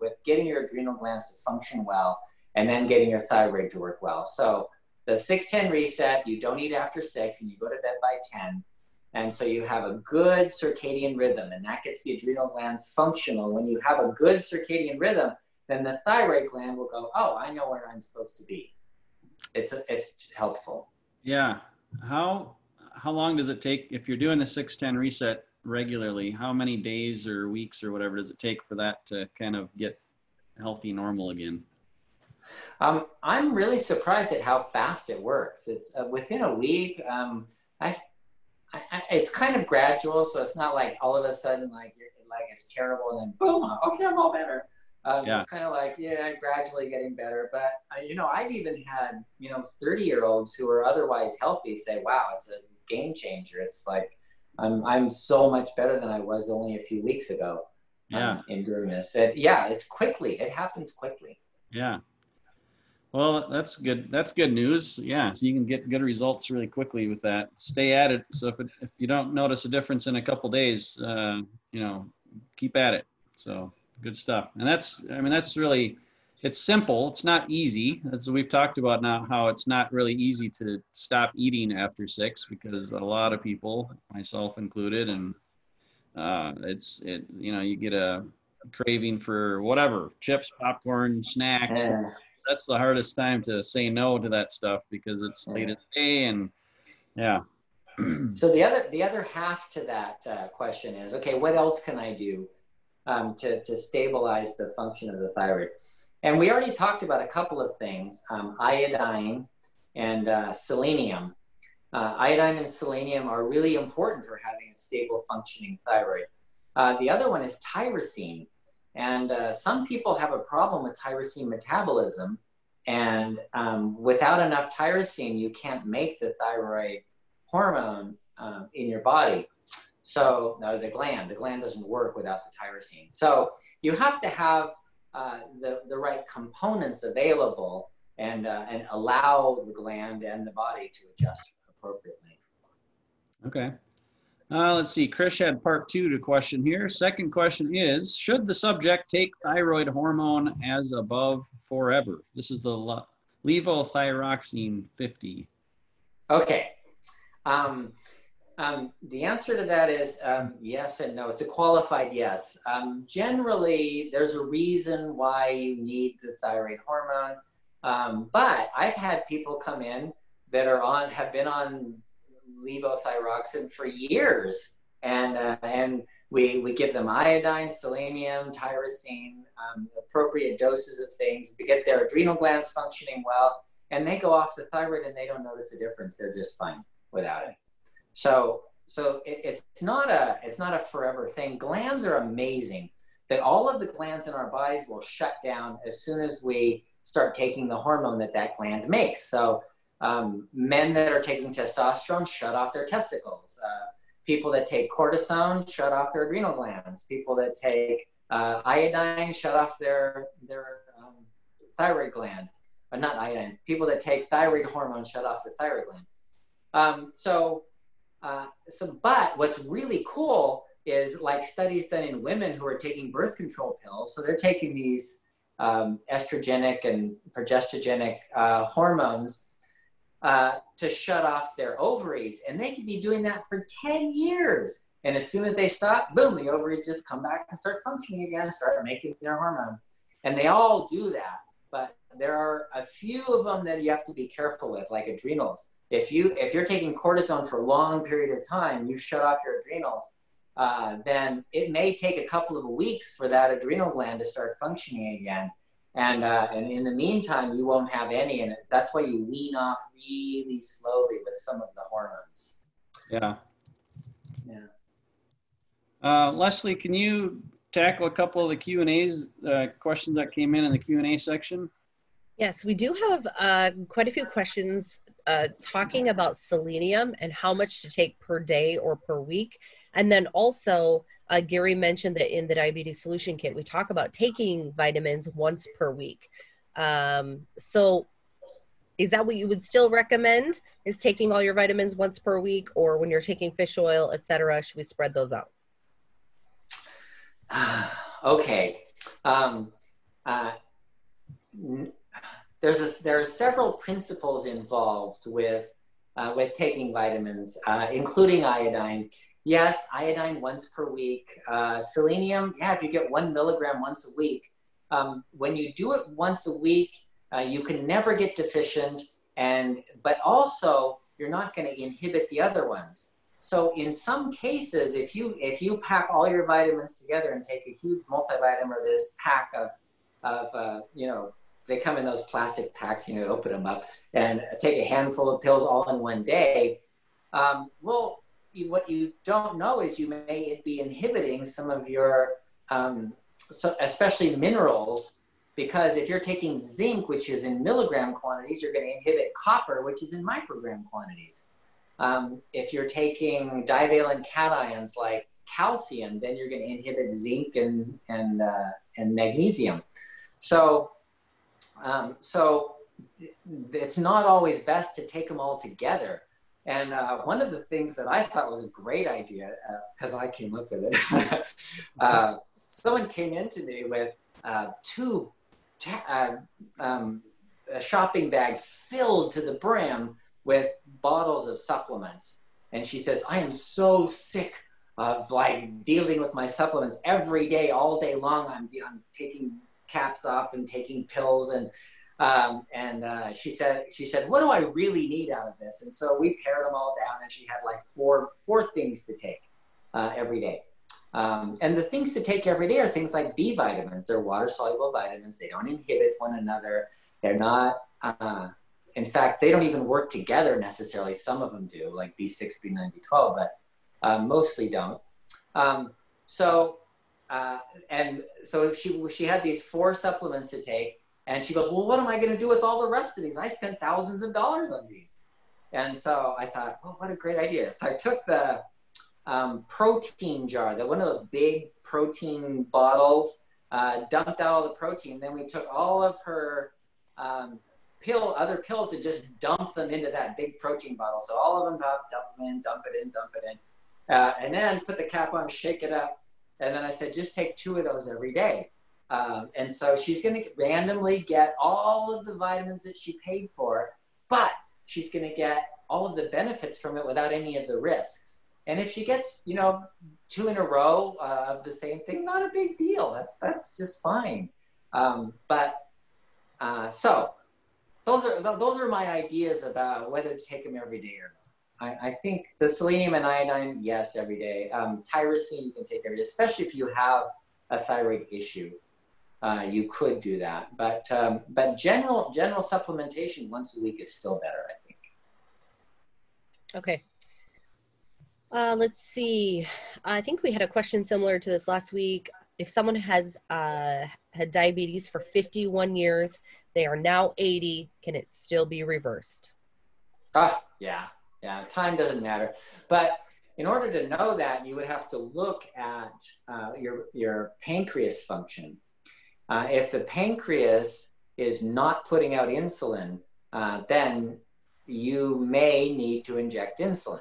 with getting your adrenal glands to function well, and then getting your thyroid to work well. So the six ten reset, you don't eat after six and you go to bed by ten. And so you have a good circadian rhythm, and that gets the adrenal glands functional. When you have a good circadian rhythm, then the thyroid gland will go, oh, I know where I'm supposed to be. It's it's helpful. Yeah. How how long does it take, if you're doing the six ten reset regularly, how many days or weeks or whatever does it take for that to kind of get healthy, normal again? Um, I'm really surprised at how fast it works. It's uh, within a week. Um, I, I, I, it's kind of gradual, so it's not like all of a sudden, like, you're, like it's terrible, and then boom, okay, I'm all better. Um, yeah. It's kind of like, yeah, gradually getting better. But, uh, you know, I've even had, you know, thirty-year-olds who are otherwise healthy say, wow, it's a game changer. It's like I'm I'm so much better than I was only a few weeks ago. Yeah, um, in doing this. It, yeah, it's quickly. It happens quickly. Yeah. Well, that's good. That's good news. Yeah, so you can get good results really quickly with that. Stay at it. So if it, if you don't notice a difference in a couple days, uh, you know, keep at it. So good stuff. And that's, I mean, that's really, it's simple. It's not easy. That's what we've talked about now, how it's not really easy to stop eating after six, because a lot of people, myself included, and uh, it's, it, you know, you get a craving for whatever, chips, popcorn, snacks. Yeah. That's the hardest time to say no to that stuff, because it's late in the day. And yeah. So the other, the other half to that uh, question is, okay, what else can I do um, to, to stabilize the function of the thyroid? And we already talked about a couple of things, um, iodine and uh, selenium. Uh, iodine and selenium are really important for having a stable functioning thyroid. Uh, the other one is tyrosine. And uh, some people have a problem with tyrosine metabolism, and um, without enough tyrosine, you can't make the thyroid hormone um, in your body. So no, the gland, the gland doesn't work without the tyrosine. So you have to have uh, the, the right components available, and, uh, and allow the gland and the body to adjust appropriately. Okay. Uh, let's see, Krish had part two to question here. Second question is, should the subject take thyroid hormone as above forever? This is the levothyroxine fifty. Okay. Um, um, the answer to that is um, yes and no. It's a qualified yes. Um, generally, there's a reason why you need the thyroid hormone. Um, but I've had people come in that are on, have been on levothyroxine for years, and uh, and we we give them iodine, selenium, tyrosine, um, appropriate doses of things. We get their adrenal glands functioning well, and they go off the thyroid and they don't notice a difference. They're just fine without it. So so it, it's not a it's not a forever thing. Glands are amazing. That all of the glands in our bodies will shut down as soon as we start taking the hormone that that gland makes. So. Um, men that are taking testosterone shut off their testicles. Uh, people that take cortisone shut off their adrenal glands. People that take uh, iodine shut off their, their um, thyroid gland. Uh, not iodine. People that take thyroid hormone shut off their thyroid gland. Um, so, uh, so, but what's really cool is, like, studies done in women who are taking birth control pills. So they're taking these um, estrogenic and progesterogenic uh, hormones Uh, to shut off their ovaries. And they could be doing that for ten years. And as soon as they stop, boom, the ovaries just come back and start functioning again and start making their hormone. And they all do that. But there are a few of them that you have to be careful with, like adrenals. If, you, if you're taking cortisone for a long period of time, you shut off your adrenals, uh, then it may take a couple of weeks for that adrenal gland to start functioning again. And, uh, and in the meantime, you won't have any, and that's why you wean off really slowly with some of the hormones. Yeah. Yeah. Uh, Leslie, can you tackle a couple of the Q and A's, uh, questions that came in in the Q and A section? Yes, we do have uh, quite a few questions uh, talking about selenium and how much to take per day or per week. And then also, Uh, Gary mentioned that in the Diabetes Solution Kit, we talk about taking vitamins once per week. Um, so is that what you would still recommend, is taking all your vitamins once per week, or when you're taking fish oil, et cetera, should we spread those out? Okay. Um, uh, there's a, there are several principles involved with, uh, with taking vitamins, uh, including iodine. Yes, iodine once per week. Uh, selenium, yeah, if you get one milligram once a week. Um, when you do it once a week, uh, you can never get deficient, and but also you're not going to inhibit the other ones. So in some cases, if you if you pack all your vitamins together and take a huge multivitamin, or this pack of of uh, you know, they come in those plastic packs, you know, open them up and take a handful of pills all in one day. Um, well. What you don't know is you may be inhibiting some of your, um, so especially minerals, because if you're taking zinc, which is in milligram quantities, you're going to inhibit copper, which is in microgram quantities. Um, if you're taking divalent cations like calcium, then you're going to inhibit zinc and, and, uh, and magnesium. So, um, so it's not always best to take them all together. And uh, one of the things that I thought was a great idea, because uh, I came up with it, uh, someone came in to me with uh, two uh, um, shopping bags filled to the brim with bottles of supplements. And she says, I am so sick of like dealing with my supplements every day, all day long. I'm, I'm taking caps off and taking pills. And um, and uh, she said, she said, what do I really need out of this? And so we pared them all down, and she had like four, four things to take uh, every day. Um, and the things to take every day are things like B vitamins. They're water-soluble vitamins. They don't inhibit one another. They're not, uh, in fact, they don't even work together necessarily. Some of them do, like B six, B nine, B twelve, but uh, mostly don't. Um, so, uh, and so she, she had these four supplements to take, and she goes, well, what am I going to do with all the rest of these? I spent thousands of dollars on these. And so I thought, oh, what a great idea. So I took the um, protein jar, the, one of those big protein bottles, uh, dumped out all the protein. Then we took all of her um, pill, other pills, and just dumped them into that big protein bottle. So all of them, up, dump them in, dump it in, dump it in. Uh, and then put the cap on, shake it up. And then I said, just take two of those every day. Um, and so she's going to randomly get all of the vitamins that she paid for, but she's going to get all of the benefits from it without any of the risks. And if she gets, you know, two in a row uh, of the same thing, not a big deal. That's, that's just fine. Um, but uh, so those are, those are my ideas about whether to take them every day or not. I, I think the selenium and iodine, yes, every day. Um, tyrosine you can take every day, especially if you have a thyroid issue. Uh, you could do that, but um, but general general supplementation once a week is still better, I think. Okay. Uh, let's see. I think we had a question similar to this last week. If someone has uh, had diabetes for fifty-one years, they are now eighty. Can it still be reversed? Ah, yeah, yeah. Time doesn't matter, but in order to know that, you would have to look at uh, your your pancreas function. Uh, if the pancreas is not putting out insulin, uh, then you may need to inject insulin.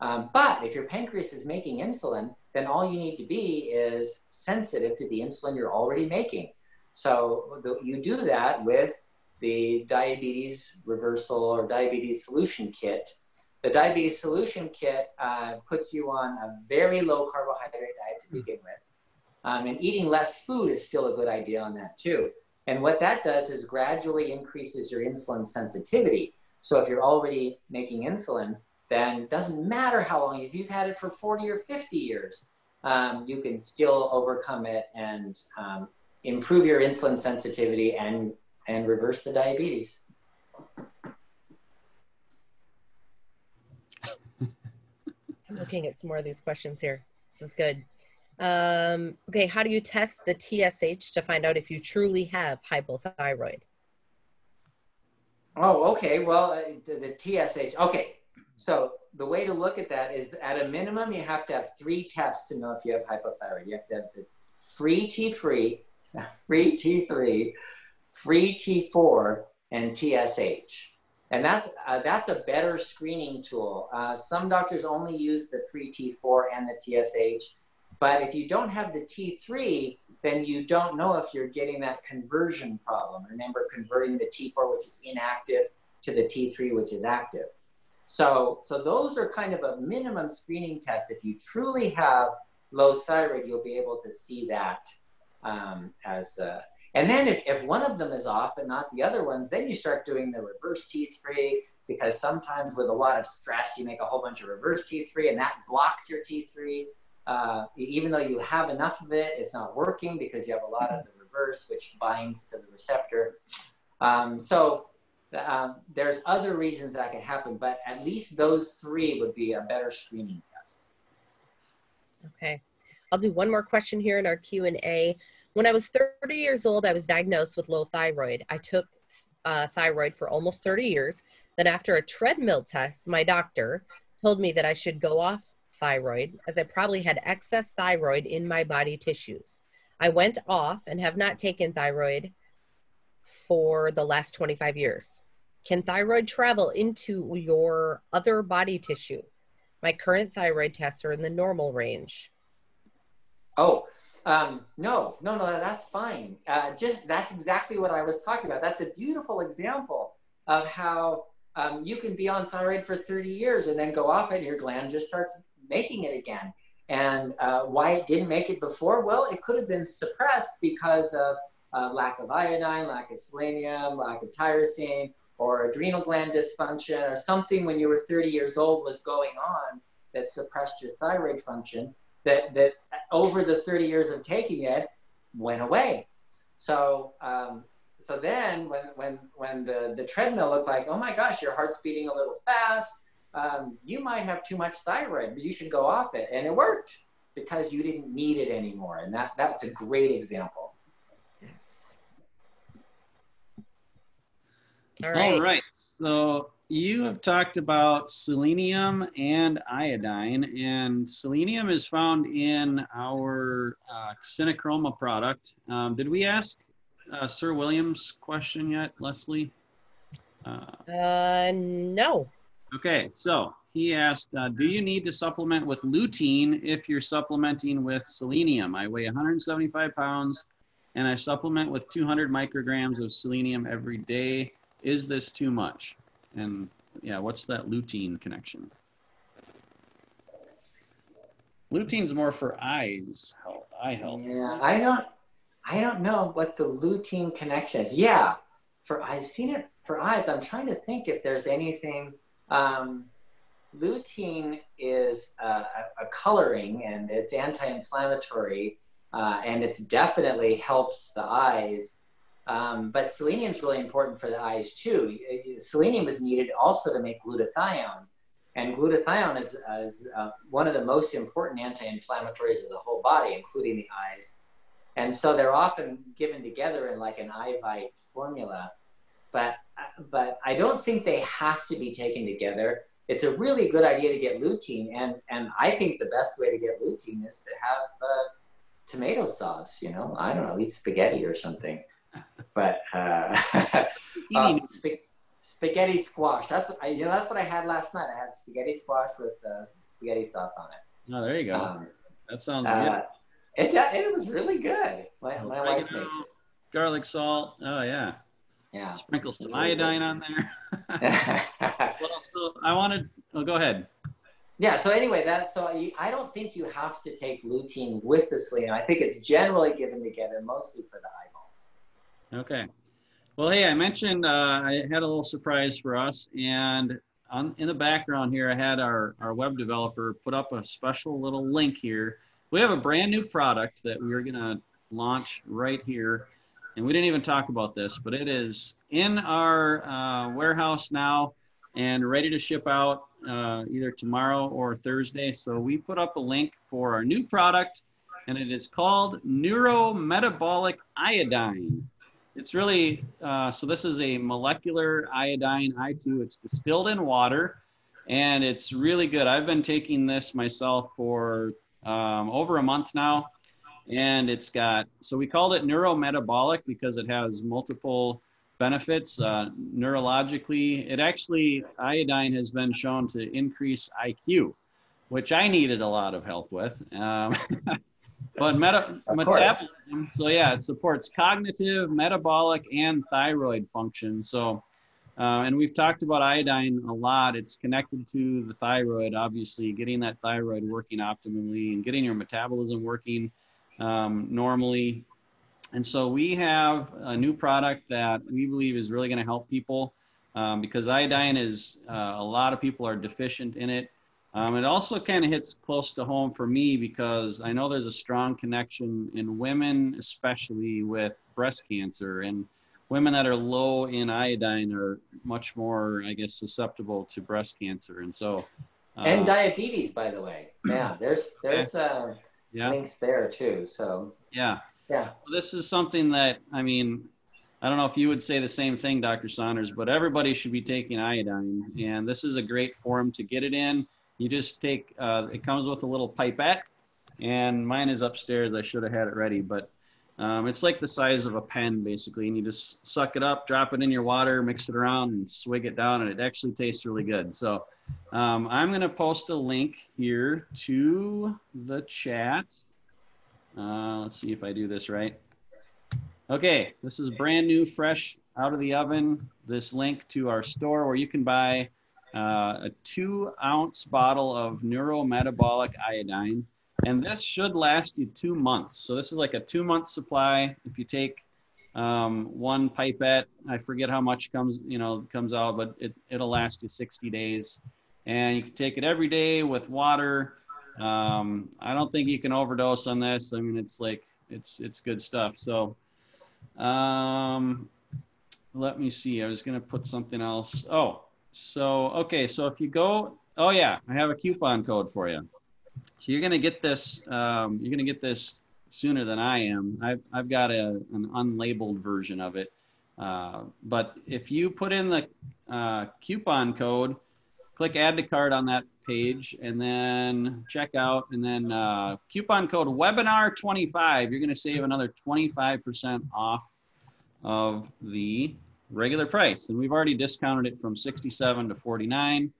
Um, but if your pancreas is making insulin, then all you need to be is sensitive to the insulin you're already making. So the, you do that with the diabetes reversal or diabetes solution kit. The diabetes solution kit uh, puts you on a very low carbohydrate diet to begin with. Um, and eating less food is still a good idea on that too. And what that does is gradually increases your insulin sensitivity. So if you're already making insulin, then it doesn't matter how long, if you've had it for forty or fifty years, um, you can still overcome it and um, improve your insulin sensitivity and, and reverse the diabetes. I'm looking at some more of these questions here. This is good. Um, okay, how do you test the T S H to find out if you truly have hypothyroid? Oh, okay, well, uh, the, the T S H, okay. So the way to look at that is at a minimum, you have to have three tests to know if you have hypothyroid. You have to have the free T three, free T three, free T four, and T S H. And that's, uh, that's a better screening tool. Uh, some doctors only use the free T four and the T S H. But if you don't have the T three, then you don't know if you're getting that conversion problem. Remember, converting the T four, which is inactive, to the T three, which is active. So, so those are kind of a minimum screening test. If you truly have low thyroid, you'll be able to see that. Um, as a, and then if, if one of them is off but not the other ones, then you start doing the reverse T three, because sometimes with a lot of stress, you make a whole bunch of reverse T three, and that blocks your T three. Uh, even though you have enough of it, it's not working because you have a lot of the reverse, which binds to the receptor. Um, so um, there's other reasons that can happen, but at least those three would be a better screening test. Okay. I'll do one more question here in our Q and A. When I was thirty years old, I was diagnosed with low thyroid. I took uh, thyroid for almost thirty years. Then after a treadmill test, my doctor told me that I should go off thyroid, as I probably had excess thyroid in my body tissues. I went off and have not taken thyroid for the last twenty-five years. Can thyroid travel into your other body tissue? My current thyroid tests are in the normal range. Oh, um, no, no, no, that's fine. Uh, just that's exactly what I was talking about. That's a beautiful example of how um, you can be on thyroid for thirty years and then go off it and your gland just starts making it again. And uh, why it didn't make it before? Well, it could have been suppressed because of uh, lack of iodine, lack of selenium, lack of tyrosine, or adrenal gland dysfunction, or something when you were thirty years old was going on that suppressed your thyroid function that, that over the thirty years of taking it went away. So, um, so then when, when, when the, the treadmill looked like, oh my gosh, your heart's beating a little fast, um, you might have too much thyroid, but you should go off it. And it worked because you didn't need it anymore. And that, that's a great example. Yes. All right. All right. So you have talked about selenium and iodine, and selenium is found in our uh, Xenochroma product. Um, did we ask uh, Sir William's question yet, Leslie? Uh, uh, no. Okay. So he asked, uh, do you need to supplement with lutein if you're supplementing with selenium? I weigh one hundred seventy-five pounds and I supplement with two hundred micrograms of selenium every day. Is this too much? And yeah, what's that lutein connection? Lutein's more for eyes health, eye health. Yeah, I don't, I don't know what the lutein connection is. Yeah, for I've seen it for eyes. I'm trying to think if there's anything. Um, lutein is uh, a coloring, and it's anti-inflammatory, uh, and it definitely helps the eyes. Um, but selenium is really important for the eyes too. Selenium is needed also to make glutathione. And glutathione is, uh, is uh, one of the most important anti-inflammatories of the whole body, including the eyes. And so they're often given together in like an Ivite formula. But, but I don't think they have to be taken together. It's a really good idea to get lutein. And, and I think the best way to get lutein is to have uh, tomato sauce, you know, I don't know, eat spaghetti or something. But uh, um, sp spaghetti squash. That's I, you know that's what I had last night. I had spaghetti squash with uh, spaghetti sauce on it. Oh, there you go. Um, that sounds uh, good. It it was really good. My, my wife makes it. Garlic salt. Oh yeah. Yeah. Sprinkle some iodine on there. Well, so I wanted. Oh, go ahead. Yeah. So anyway, that so I, I don't think you have to take lutein with the selenium. I think it's generally given together, mostly for the eye. Okay. Well, hey, I mentioned uh, I had a little surprise for us, and on, in the background here, I had our, our web developer put up a special little link here. We have a brand new product that we're going to launch right here, and we didn't even talk about this, but it is in our uh, warehouse now and ready to ship out uh, either tomorrow or Thursday. So we put up a link for our new product, and it is called Neurometabolic Iodine. It's really, uh, so this is a molecular iodine I two. It's distilled in water, and it's really good. I've been taking this myself for um, over a month now, and it's got, so we called it neurometabolic because it has multiple benefits uh, neurologically. It actually, iodine has been shown to increase I Q, which I needed a lot of help with. Um, But meta metabolism, so yeah, it supports cognitive, metabolic, and thyroid function. So, uh, and we've talked about iodine a lot. It's connected to the thyroid, obviously, getting that thyroid working optimally and getting your metabolism working um, normally. And so we have a new product that we believe is really going to help people um, because iodine is, uh, a lot of people are deficient in it. Um, it also kind of hits close to home for me because I know there's a strong connection in women, especially with breast cancer, and women that are low in iodine are much more, I guess, susceptible to breast cancer. And so, uh, and diabetes, by the way, yeah, there's there's uh, yeah. links there too. So yeah, yeah. Well, this is something that I mean. I don't know if you would say the same thing, Doctor Saunders, but everybody should be taking iodine, and this is a great form to get it in. You just take, uh, it comes with a little pipette, and mine is upstairs. I should have had it ready, but um, it's like the size of a pen basically, and you just suck it up, drop it in your water, mix it around and swig it down, and it actually tastes really good. So um, I'm gonna post a link here to the chat. Uh, let's see if I do this right. Okay, this is brand new, fresh out of the oven, this link to our store where you can buy uh, a two ounce bottle of neurometabolic iodine. And this should last you two months. So this is like a two month supply. If you take um, one pipette, I forget how much comes, you know, comes out, but it, it'll last you sixty days. And you can take it every day with water. Um, I don't think you can overdose on this. I mean, it's like, it's, it's good stuff. So, um, let me see, I was going to put something else. Oh, so, okay. So if you go, oh yeah, I have a coupon code for you. So you're going to get this, um, you're going to get this sooner than I am. I've, I've got a, an unlabeled version of it. Uh, but if you put in the, uh, coupon code, click add to cart on that page and then check out, and then uh, coupon code webinar twenty-five, you're going to save another twenty-five percent off of the regular price. And we've already discounted it from sixty-seven to forty-nine.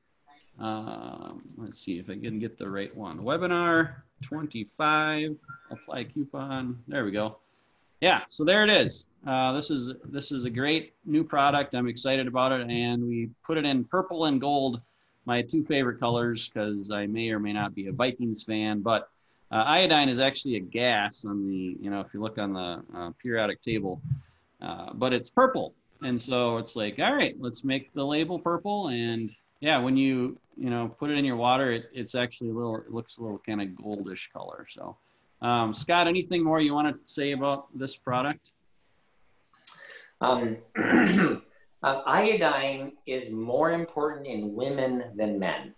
Um, let's see if I can get the right one. Webinar twenty-five, apply coupon. There we go. Yeah, so there it is. Uh, this is this is a great new product. I'm excited about it, and we put it in purple and gold, my two favorite colors, because I may or may not be a Vikings fan, but uh, iodine is actually a gas on the, you know, if you look on the uh, periodic table, uh, but it's purple. And so it's like, all right, let's make the label purple. And yeah, when you, you know, put it in your water, it, it's actually a little, it looks a little kind of goldish color. So um, Scott, anything more you want to say about this product? Um, Uh, iodine is more important in women than men.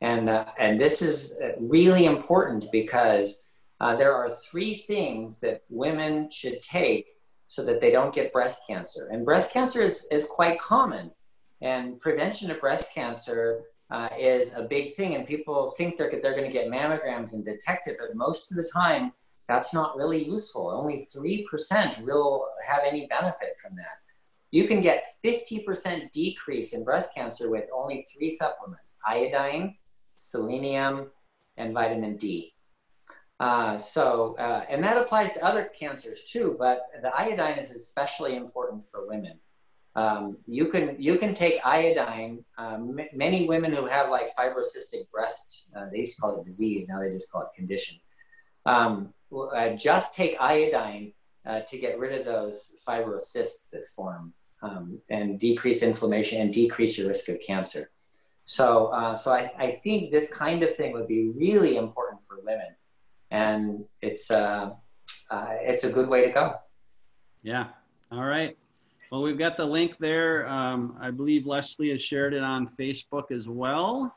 And, uh, and this is really important because uh, there are three things that women should take so that they don't get breast cancer. And breast cancer is, is quite common. And prevention of breast cancer uh, is a big thing. And people think they're, they're going to get mammograms and detect it, but most of the time, that's not really useful. Only three percent will have any benefit from that. You can get fifty percent decrease in breast cancer with only three supplements: iodine, selenium, and vitamin D. Uh, so, uh, and that applies to other cancers too, but the iodine is especially important for women. Um, you can, you can take iodine. Um, many women who have like fibrocystic breast, uh, they used to call it disease, now they just call it condition. Um, uh, just take iodine uh, to get rid of those fibrocysts that form. Um, and decrease inflammation and decrease your risk of cancer. So, uh, so I, I think this kind of thing would be really important for women, and it's uh, uh, it's a good way to go. Yeah. All right. Well, we've got the link there. Um, I believe Leslie has shared it on Facebook as well.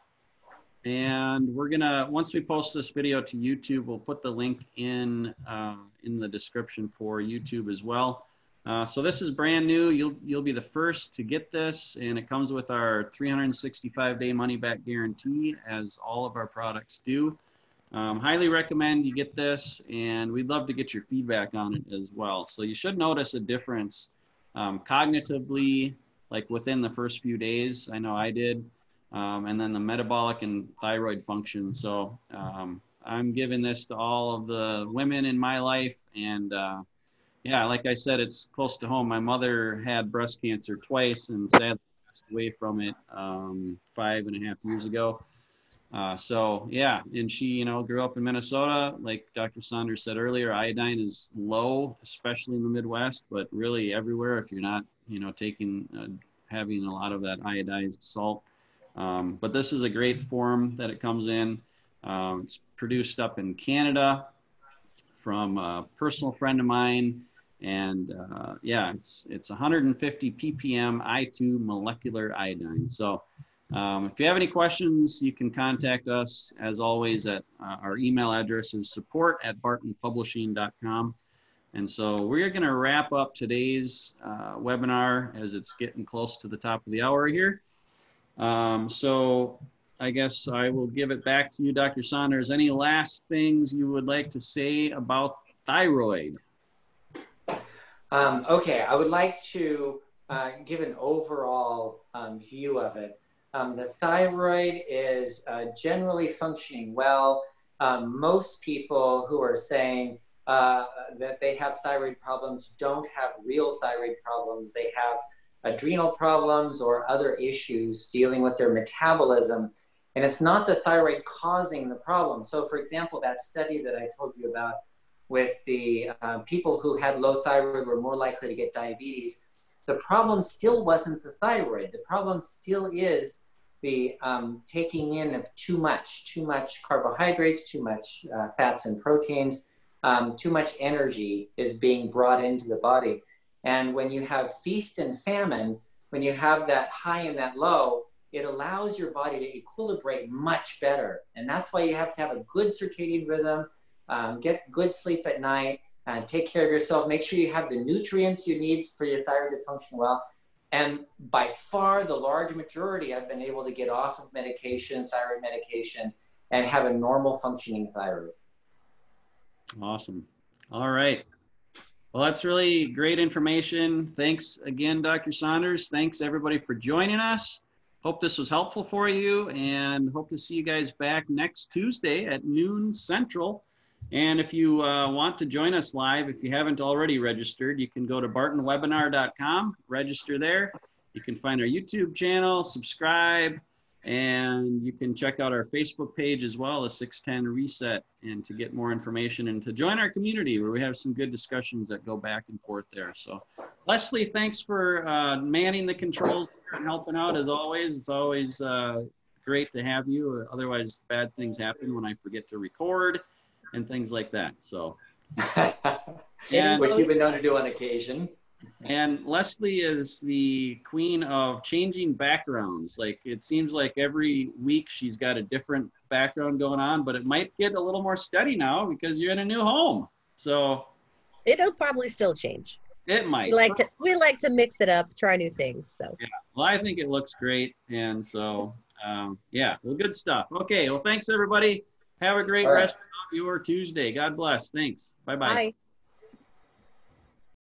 And we're gonna, once we post this video to YouTube, we'll put the link in uh, in the description for YouTube as well. Uh, so this is brand new. You'll, you'll be the first to get this, and it comes with our three hundred sixty-five day money-back guarantee, as all of our products do. Um, highly recommend you get this, and we'd love to get your feedback on it as well. So you should notice a difference um, cognitively, like within the first few days. I know I did, um, and then the metabolic and thyroid function. So um, I'm giving this to all of the women in my life, and uh, yeah, like I said, it's close to home. My mother had breast cancer twice and sadly passed away from it um, five and a half years ago. Uh, so yeah, and she, you know, grew up in Minnesota. Like Doctor Saunders said earlier, iodine is low, especially in the Midwest, but really everywhere if you're not, you know, taking, uh, having a lot of that iodized salt. Um, but this is a great form that it comes in. Um, it's produced up in Canada from a personal friend of mine. And uh, yeah, it's it's one hundred fifty p p m I two molecular iodine. So um, if you have any questions, you can contact us as always at uh, our email address is support at barton publishing dot com. And so we're going to wrap up today's uh, webinar as it's getting close to the top of the hour here. Um, so I guess I will give it back to you, Doctor Saunders. Any last things you would like to say about thyroid? Um, okay, I would like to uh, give an overall um, view of it. Um, the thyroid is uh, generally functioning well. Um, most people who are saying uh, that they have thyroid problems don't have real thyroid problems. They have adrenal problems or other issues dealing with their metabolism. And it's not the thyroid causing the problem. So for example, that study that I told you about with the uh, people who had low thyroid were more likely to get diabetes, the problem still wasn't the thyroid. The problem still is the um, taking in of too much, too much carbohydrates, too much uh, fats and proteins, um, too much energy is being brought into the body. And when you have feast and famine, when you have that high and that low, it allows your body to equilibrate much better. And that's why you have to have a good circadian rhythm, um, get good sleep at night, uh, take care of yourself, make sure you have the nutrients you need for your thyroid to function well. And by far the large majority, I've been able to get off of medication, thyroid medication, and have a normal functioning thyroid. Awesome. All right. Well, that's really great information. Thanks again, Doctor Saunders. Thanks everybody for joining us. Hope this was helpful for you and hope to see you guys back next Tuesday at noon Central. And if you uh, want to join us live, if you haven't already registered, you can go to barton webinar dot com, register there. You can find our YouTube channel, subscribe, and you can check out our Facebook page as well as six ten reset and to get more information and to join our community where we have some good discussions that go back and forth there. So Leslie, thanks for uh, manning the controls there and helping out as always. It's always uh, great to have you. Otherwise bad things happen when I forget to record and things like that. So, and, which you've been known to do on occasion. And Leslie is the queen of changing backgrounds. Like it seems like every week she's got a different background going on, but it might get a little more steady now because you're in a new home. So it'll probably still change. It might. We like to, we like to mix it up, try new things. So yeah. Well, I think it looks great. And so, um, yeah, well, good stuff. Okay. Well, thanks everybody. Have a great All right. rest of your Tuesday. God bless. Thanks. Bye-bye. Bye.